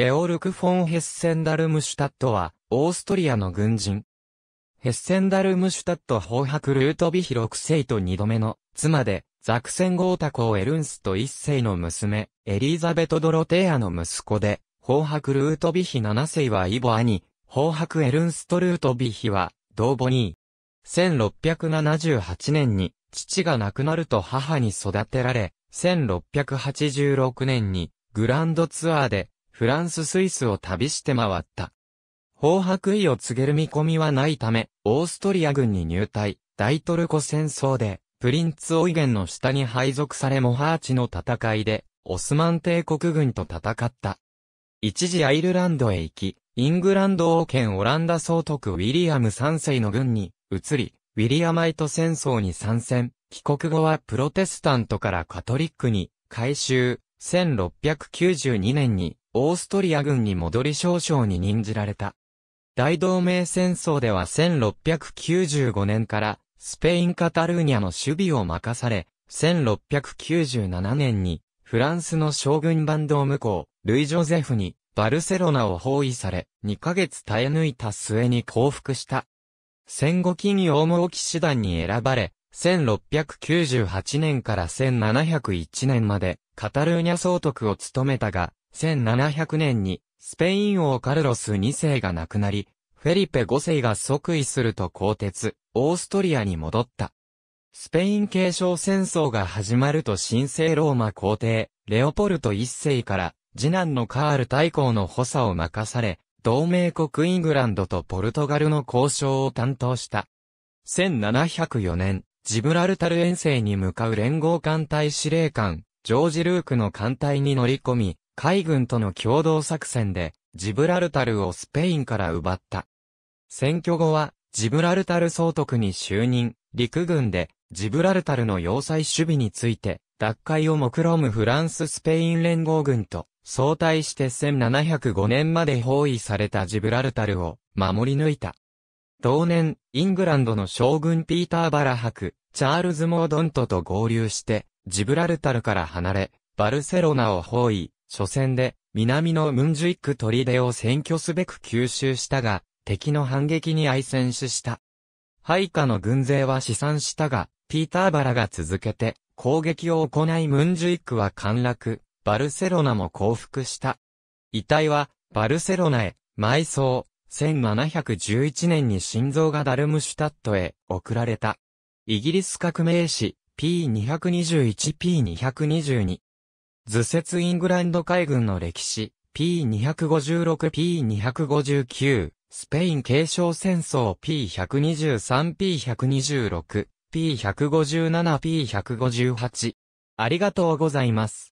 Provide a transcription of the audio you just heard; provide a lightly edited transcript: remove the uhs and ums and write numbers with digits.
ゲオルク・フォン・ヘッセンダルムシュタットは、オーストリアの軍人。ヘッセンダルムシュタット法伯ルートヴィヒ6世と2度目の妻で、ザクセン・ゴータ公エルンスト1世の娘、エリザベト・ドロテアの息子で、法伯ルートヴィヒ7世は異母兄、法伯エルンストルートヴィヒは、同母兄。1678年に、父が亡くなると母に育てられ、1686年に、グランドツアーで、フランス・スイスを旅して回った。法伯位を告げる見込みはないため、オーストリア軍に入隊、大トルコ戦争で、プリンツ・オイゲンの下に配属されモハーチの戦いで、オスマン帝国軍と戦った。一時アイルランドへ行き、イングランド王権オランダ総督ウィリアム3世の軍に移り、ウィリアマイト戦争に参戦、帰国後はプロテスタントからカトリックに改宗、1692年に、オーストリア軍に戻り少将に任じられた。大同盟戦争では1695年からスペイン・カタルーニャの守備を任され、1697年にフランスの将軍バンドーム公、ルイ・ジョゼフにバルセロナを包囲され、2ヶ月耐え抜いた末に降伏した。戦後期に王騎士団に選ばれ、1698年から1701年までカタルーニャ総督を務めたが、1700年にスペイン王カルロス2世が亡くなり、フェリペ5世が即位すると更迭、オーストリアに戻った。スペイン継承戦争が始まると神聖ローマ皇帝、レオポルト1世から次男のカール大公の補佐を任され、同盟国イングランドとポルトガルの交渉を担当した。1704年、ジブラルタル遠征に向かう連合艦隊司令官、ジョージ・ルークの艦隊に乗り込み、海軍との共同作戦で、ジブラルタルをスペインから奪った。選挙後は、ジブラルタル総督に就任、陸軍で、ジブラルタルの要塞守備について、奪回を目論むフランス・スペイン連合軍と、相対して1705年まで包囲されたジブラルタルを、守り抜いた。同年、イングランドの将軍ピーター・バラ伯、チャールズ・モードントと合流して、ジブラルタルから離れ、バルセロナを包囲。初戦で、南のムンジュイック砦を占拠すべく吸収したが、敵の反撃に相戦死した。配下の軍勢は死散したが、ピーターバラが続けて、攻撃を行いムンジュイックは陥落、バルセロナも降伏した。遺体は、バルセロナへ、埋葬、1711年に心臓がダルムシュタットへ、送られた。イギリス革命史、P221、P222。図説イングランド海軍の歴史、P256、P259、スペイン継承戦争 P123、P126、P157、P158。ありがとうございます。